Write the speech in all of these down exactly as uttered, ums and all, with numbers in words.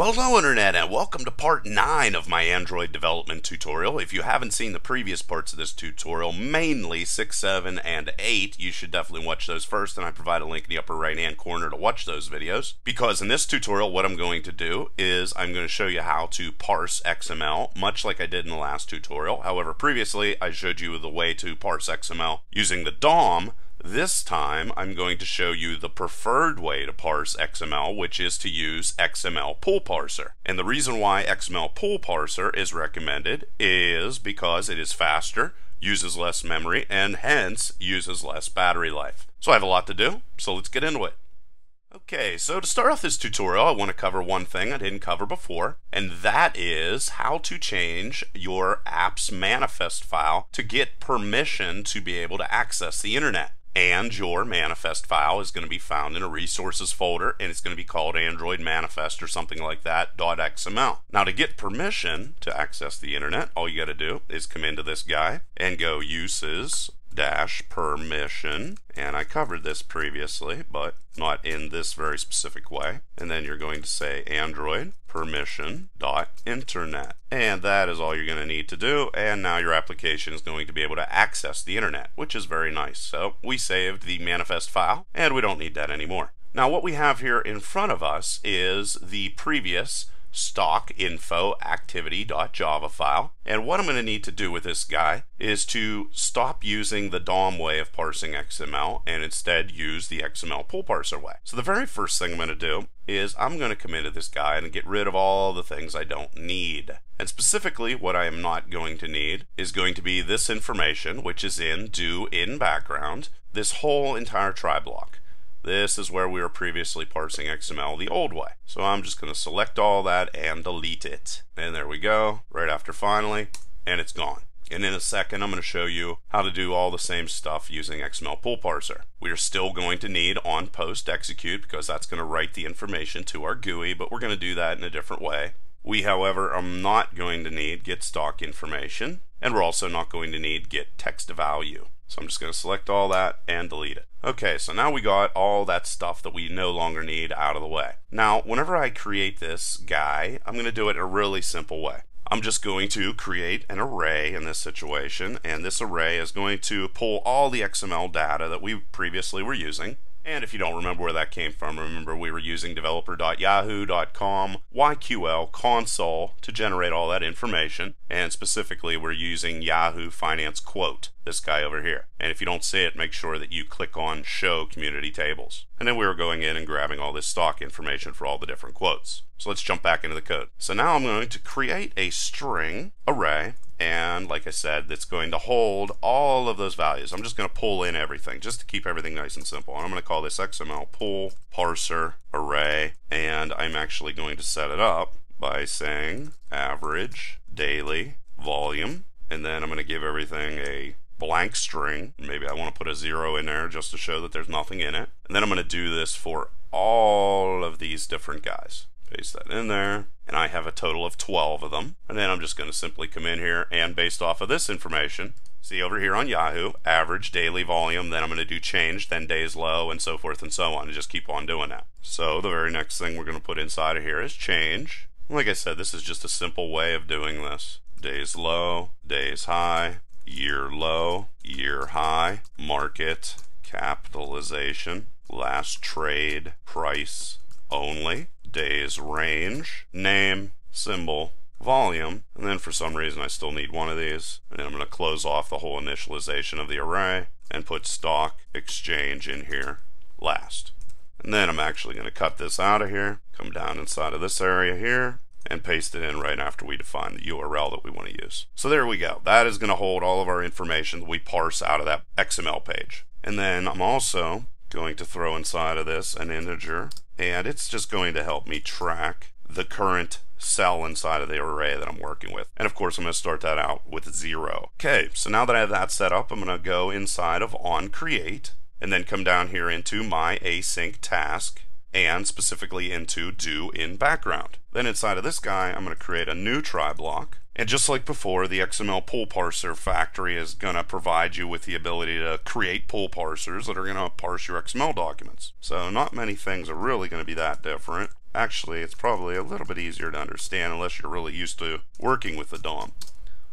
Well, hello Internet, and welcome to part nine of my Android development tutorial. If you haven't seen the previous parts of this tutorial, mainly six, seven, and eight, you should definitely watch those first, and I provide a link in the upper right hand corner to watch those videos. Because in this tutorial, what I'm going to do is I'm going to show you how to parse X M L, much like I did in the last tutorial. However, previously I showed you the way to parse X M L using the D O M. This time I'm going to show you the preferred way to parse X M L, which is to use XmlPullParser. And the reason why XmlPullParser is recommended is because it is faster, uses less memory, and hence uses less battery life. So I have a lot to do, so let's get into it. Okay, so to start off this tutorial, I want to cover one thing I didn't cover before, and that is how to change your app's manifest file to get permission to be able to access the internet. And your manifest file is going to be found in a resources folder, and it's going to be called Android Manifest or something like that .xml. Now, to get permission to access the internet, all you got to do is come into this guy and go uses dash permission, and I covered this previously but not in this very specific way, and then you're going to say Android permission dot internet, and that is all you're going to need to do, and now your application is going to be able to access the internet, which is very nice. So we saved the manifest file and we don't need that anymore. Now what we have here in front of us is the previous stock info activity dot java file, and what I'm going to need to do with this guy is to stop using the D O M way of parsing X M L and instead use the XmlPullParser way. So the very first thing I'm going to do is I'm going to come into this guy and get rid of all the things I don't need. And specifically what I am not going to need is going to be this information, which is in do in background, this whole entire try block. This is where we were previously parsing X M L the old way. So I'm just going to select all that and delete it. And there we go, right after finally, and it's gone. And in a second, I'm going to show you how to do all the same stuff using XmlPullParser. We are still going to need on post execute because that's going to write the information to our G U I, but we're going to do that in a different way. We, however, are not going to need get stock information, and we're also not going to need get text value. So I'm just going to select all that and delete it. Okay, so now we got all that stuff that we no longer need out of the way. Now, whenever I create this guy, I'm going to do it a really simple way. I'm just going to create an array in this situation, and this array is going to pull all the X M L data that we previously were using. And if you don't remember where that came from, remember we were using developer dot yahoo dot com Y Q L console to generate all that information, and specifically we're using Yahoo Finance Quote, this guy over here. And if you don't see it, make sure that you click on Show Community Tables. And then we were going in and grabbing all this stock information for all the different quotes. So let's jump back into the code. So now I'm going to create a string array, and like I said, that's going to hold all of those values. I'm just going to pull in everything just to keep everything nice and simple. And I'm going to call this XmlPullParser array, and I'm actually going to set it up by saying average daily volume, and then I'm going to give everything a blank string. Maybe I want to put a zero in there just to show that there's nothing in it. And then I'm going to do this for all of these different guys. Paste that in there, and I have a total of twelve of them, and then I'm just going to simply come in here and based off of this information, see over here on Yahoo, average daily volume, then I'm going to do change, then days low, and so forth and so on, and just keep on doing that. So the very next thing we're going to put inside of here is change. Like I said, this is just a simple way of doing this. Days low, days high, year low, year high, market, capitalization, last trade, price only, days range, name, symbol, volume, and then for some reason I still need one of these, and then I'm going to close off the whole initialization of the array and put stock exchange in here last. And then I'm actually going to cut this out of here, come down inside of this area here, and paste it in right after we define the U R L that we want to use. So there we go. That is going to hold all of our information that we parse out of that X M L page. And then I'm also going to throw inside of this an integer, and it's just going to help me track the current cell inside of the array that I'm working with. And of course I'm going to start that out with zero. Okay, so now that I have that set up, I'm going to go inside of on create, and then come down here into my async task, and specifically into do in background. Then inside of this guy, I'm going to create a new try block. And just like before, the XmlPullParser factory is going to provide you with the ability to create pull parsers that are going to parse your X M L documents. So not many things are really going to be that different. Actually, it's probably a little bit easier to understand unless you're really used to working with the D O M.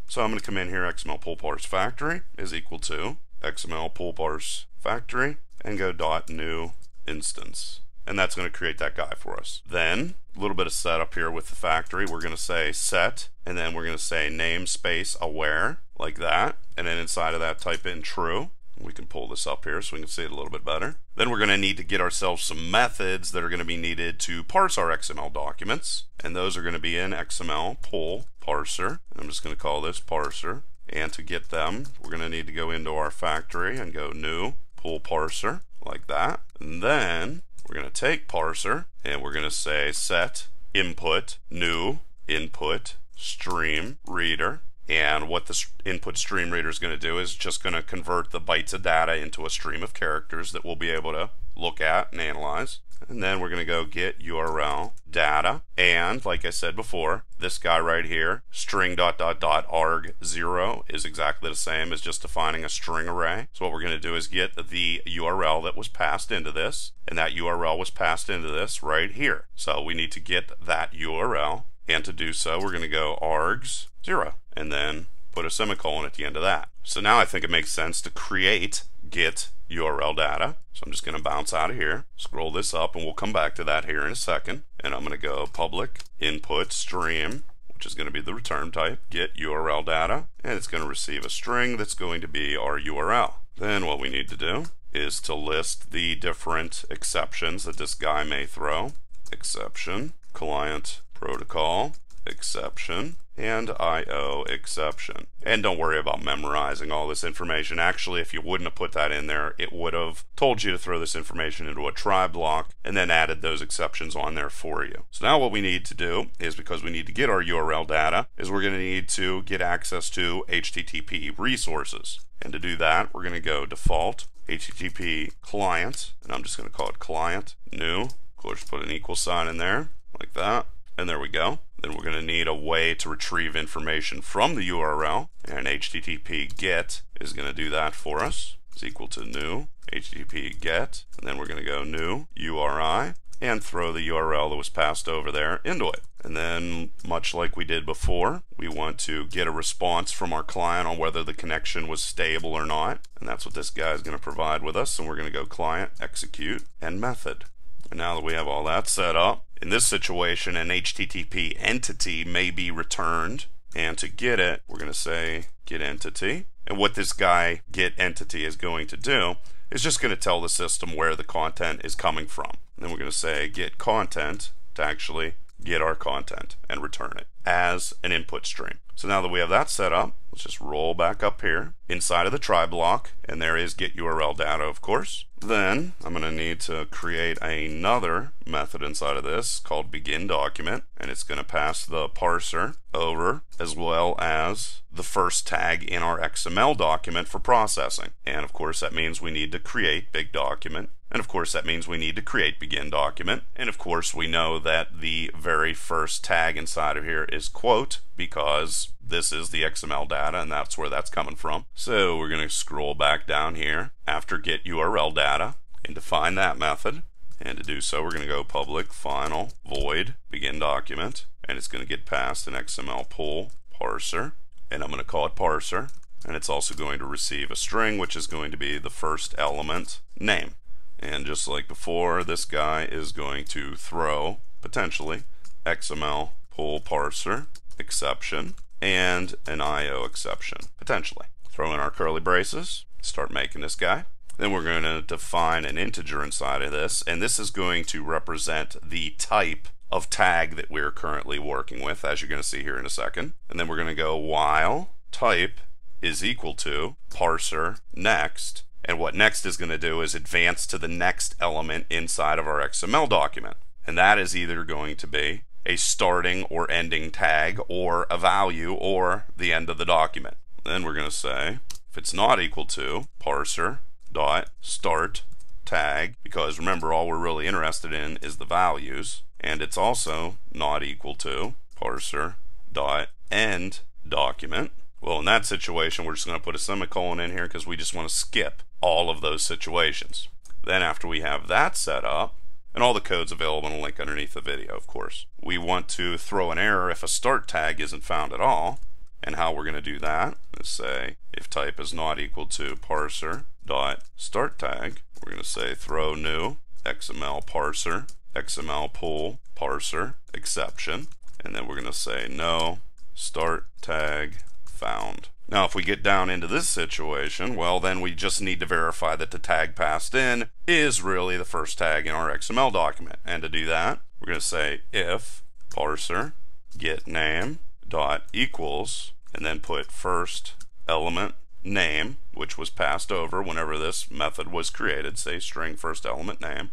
So I'm going to come in here, XmlPullParseFactory is equal to XmlPullParseFactory, and go dot new instance. And that's going to create that guy for us. Then, a little bit of setup here with the factory. We're going to say set, and then we're going to say namespace aware, like that. And then inside of that, type in true. We can pull this up here so we can see it a little bit better. Then we're going to need to get ourselves some methods that are going to be needed to parse our X M L documents. And those are going to be in XmlPullParser. I'm just going to call this parser. And to get them, we're going to need to go into our factory and go new pull parser, like that. And then we're going to take parser and we're going to say set input new input stream reader. And what the input stream reader is going to do is just going to convert the bytes of data into a stream of characters that we'll be able to look at and analyze. And then we're going to go get U R L data. And like I said before, this guy right here, string dot dot dot arg zero, is exactly the same as just defining a string array. So what we're going to do is get the U R L that was passed into this, and that U R L was passed into this right here. So we need to get that U R L. And to do so, we're going to go args zero. And then put a semicolon at the end of that. So now I think it makes sense to create get U R L data. So I'm just going to bounce out of here, scroll this up, and we'll come back to that here in a second. And I'm going to go public input stream, which is going to be the return type, get U R L data, and it's going to receive a string that's going to be our U R L. Then what we need to do is to list the different exceptions that this guy may throw. Exception, client protocol, exception, and I O exception. And don't worry about memorizing all this information. Actually, if you wouldn't have put that in there, it would have told you to throw this information into a try block and then added those exceptions on there for you. So now what we need to do is, because we need to get our U R L data, is we're going to need to get access to H T T P resources. And to do that, we're going to go default H T T P client, and I'm just going to call it client new. Of course, put an equal sign in there like that. And there we go. Then we're going to need a way to retrieve information from the U R L, and H T T P get is going to do that for us. It's equal to new H T T P get, and then we're going to go new U R I and throw the U R L that was passed over there into it. And then, much like we did before, we want to get a response from our client on whether the connection was stable or not, and that's what this guy is going to provide with us. And we're going to go client execute and method. And now that we have all that set up, in this situation, an H T T P entity may be returned, and to get it, we're going to say get entity. And what this guy get entity is going to do is just going to tell the system where the content is coming from. And then we're going to say get content to actually get our content and return it as an input stream. So now that we have that set up, let's just roll back up here inside of the try block, and there is get U R L data, of course. Then I'm going to need to create another method inside of this called begin document, and it's going to pass the parser over as well as the first tag in our X M L document for processing. And of course that means we need to create big document, and of course that means we need to create begin document, and of course we know that the very first tag inside of here is quote, because this is the X M L data and that's where that's coming from. So we're going to scroll back down here after get U R L data and define that method. And to do so, we're going to go public final void begin document, and it's going to get passed an X M L pull parser, and I'm going to call it parser, and it's also going to receive a string which is going to be the first element name. And just like before, this guy is going to throw potentially X M L pull parser exception and an I O exception, potentially. Throw in our curly braces, start making this guy. Then we're going to define an integer inside of this, and this is going to represent the type of tag that we're currently working with, as you're going to see here in a second. And then we're going to go while type is equal to parser next, and what next is going to do is advance to the next element inside of our X M L document, and that is either going to be a starting or ending tag or a value or the end of the document. Then we're going to say if it's not equal to parser dot start tag, because remember all we're really interested in is the values, and it's also not equal to parser dot end document. Well, in that situation we're just going to put a semicolon in here because we just want to skip all of those situations. Then after we have that set up, and all the code's available in a link underneath the video, of course. We want to throw an error if a start tag isn't found at all, and how we're going to do that is say if type is not equal to parser dot start tag, we're going to say throw new X M L parser X M L pull parser exception, and then we're going to say no start tag found. Now if we get down into this situation, well then we just need to verify that the tag passed in is really the first tag in our X M L document. And to do that, we're going to say if parser get name dot equals, and then put first element name, which was passed over whenever this method was created, say string first element name.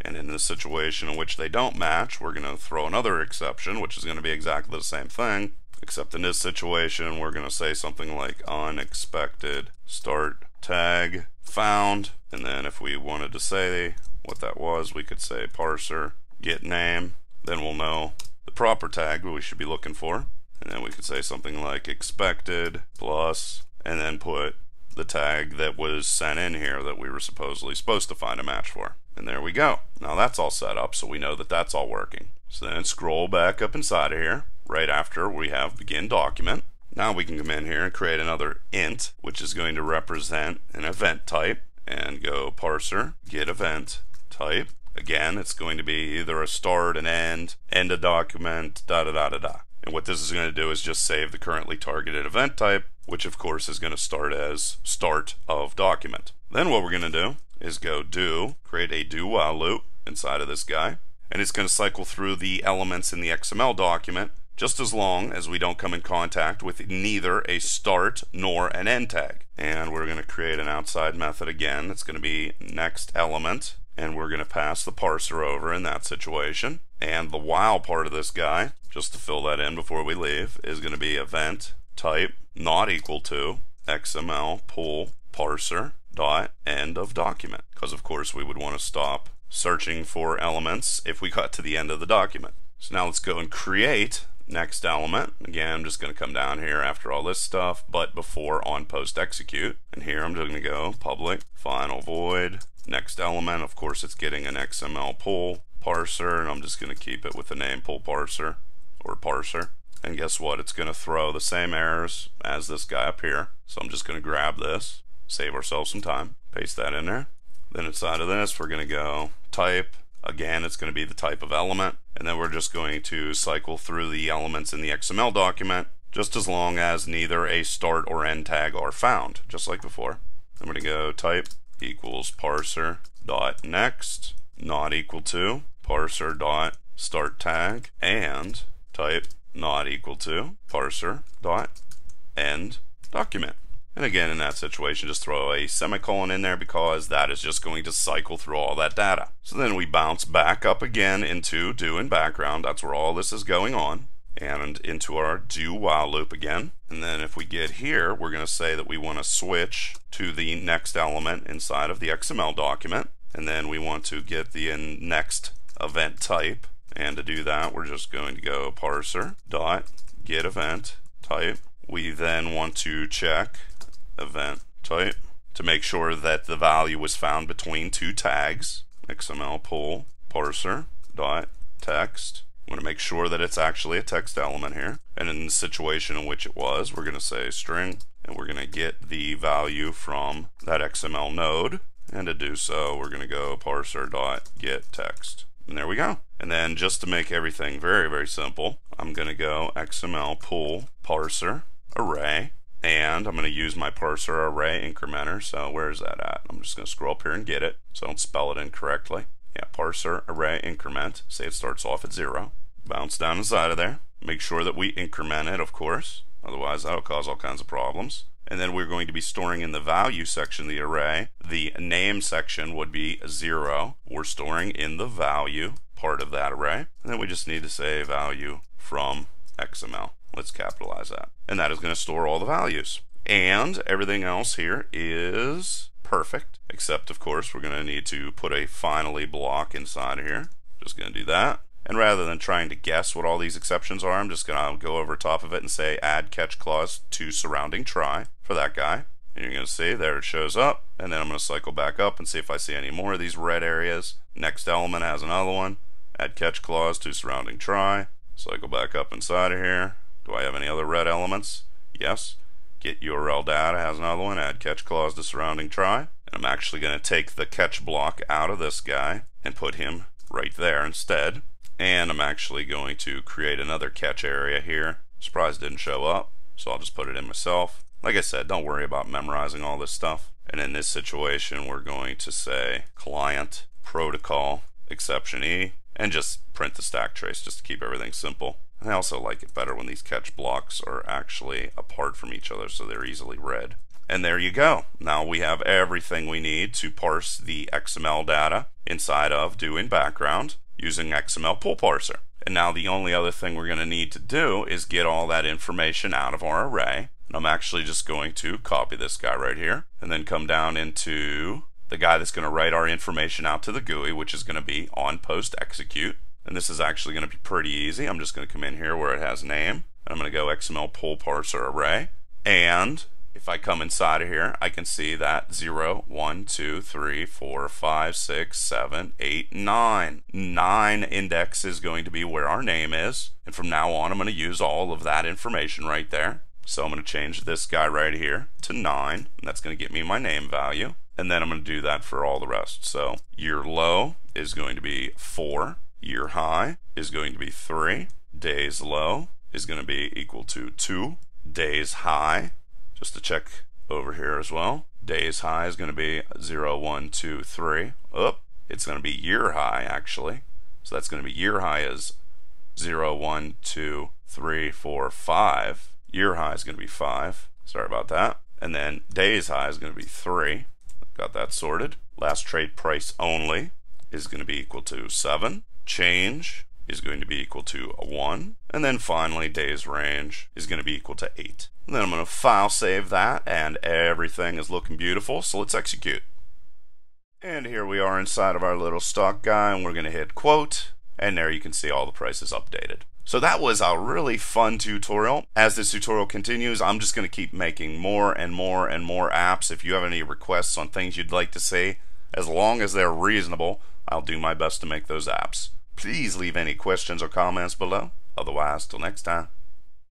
And in this situation in which they don't match, we're going to throw another exception, which is going to be exactly the same thing, except in this situation we're going to say something like unexpected start tag found, and then if we wanted to say what that was, we could say parser get name, then we'll know the proper tag we should be looking for, and then we could say something like expected plus, and then put the tag that was sent in here that we were supposedly supposed to find a match for. And there we go. Now that's all set up, so we know that that's all working. So then scroll back up inside of here right after we have begin document. Now we can come in here and create another int, which is going to represent an event type, and go parser get event type. Again, it's going to be either a start, an end, end a document, da da da da da. And what this is going to do is just save the currently targeted event type, which of course is going to start as start of document. Then what we're going to do is go do, create a do while loop inside of this guy, and it's going to cycle through the elements in the X M L document just as long as we don't come in contact with neither a start nor an end tag. And we're going to create an outside method again that's going to be next element, and we're going to pass the parser over in that situation. And the while part of this guy, just to fill that in before we leave, is going to be event type not equal to X M L pull parser dot end of document, because of course we would want to stop searching for elements if we got to the end of the document. So now let's go and create next element. Again, I'm just going to come down here after all this stuff, but before on post execute, and here I'm just going to go public final void next element. Of course it's getting an X M L pull parser, and I'm just going to keep it with the name pull parser or parser. And guess what, it's going to throw the same errors as this guy up here, so I'm just going to grab this, save ourselves some time, paste that in there. Then inside of this we're going to go type, again it's going to be the type of element, and then we're just going to cycle through the elements in the X M L document just as long as neither a start or end tag are found, just like before. I'm going to go type equals parser dot next not equal to parser dot start tag, and type not equal to parser dot end document. And again, in that situation, just throw a semicolon in there because that is just going to cycle through all that data. So then we bounce back up again into do and background. That's where all this is going on, and into our do while loop again. And then if we get here, we're going to say that we want to switch to the next element inside of the X M L document, and then we want to get the next event type. And to do that, we're just going to go parser dot get event type. We then want to check event type to make sure that the value was found between two tags. X M L pull parser dot text. We want to make sure that it's actually a text element here, and in the situation in which it was, we're going to say string, and we're going to get the value from that X M L node. And to do so, we're going to go parser dot get text, and there we go. And then just to make everything very very simple, I'm going to go X M L pull parser array, and I'm going to use my parser array incrementer. So where is that at? I'm just going to scroll up here and get it so I don't spell it incorrectly. Yeah, parser array increment, say it starts off at zero, bounce down inside of there, make sure that we increment it, of course, otherwise that'll cause all kinds of problems. And then we're going to be storing in the value section of the array, the name section would be zero, we're storing in the value part of that array, and then we just need to say value from X M L. Let's capitalize that, and that is going to store all the values, and everything else here is perfect, except of course we're going to need to put a finally block inside of here. Just going to do that, and rather than trying to guess what all these exceptions are, I'm just going to go over top of it and say add catch clause to surrounding try for that guy, and you're going to see there it shows up, and then I'm going to cycle back up and see if I see any more of these red areas. Next element has another one. Add catch clause to surrounding try. Cycle back up inside of here. Do I have any other red elements? Yes. Get U R L data has another one. Add catch clause to surrounding try. And I'm actually going to take the catch block out of this guy and put him right there instead. And I'm actually going to create another catch area here. Surprise, didn't show up, so I'll just put it in myself. Like I said, don't worry about memorizing all this stuff. And in this situation, we're going to say client protocol exception E and just print the stack trace just to keep everything simple. And I also like it better when these catch blocks are actually apart from each other so they're easily read. And there you go. Now we have everything we need to parse the X M L data inside of doing background using XmlPullParser. And now the only other thing we're going to need to do is get all that information out of our array. And I'm actually just going to copy this guy right here and then come down into the guy that's going to write our information out to the G U I, which is going to be on post execute. And this is actually going to be pretty easy. I'm just going to come in here where it has name, and I'm going to go XmlPullParserArray. And if I come inside of here, I can see that zero, one, two, three, four, five, six, seven, eight, nine. nine index is going to be where our name is. And from now on, I'm going to use all of that information right there. So I'm going to change this guy right here to nine, and that's going to get me my name value. And then I'm going to do that for all the rest. So year low is going to be four. Year high is going to be three. Days low is going to be equal to two. Days high, just to check over here as well, days high is going to be zero, one, two, three. Oop, it's going to be year high actually. So that's going to be year high is zero, one, two, three, four, five. Year high is going to be five. Sorry about that. And then days high is going to be three. Got that sorted. Last trade price only is going to be equal to seven. Change is going to be equal to one. And then finally, days range is going to be equal to eight. And then I'm going to file save that, and everything is looking beautiful, so let's execute. And here we are inside of our little stock guy, and we're going to hit quote, and there you can see all the prices updated. So that was a really fun tutorial. As this tutorial continues, I'm just going to keep making more and more and more apps. If you have any requests on things you'd like to see, as long as they're reasonable, I'll do my best to make those apps. Please leave any questions or comments below. Otherwise, till next time.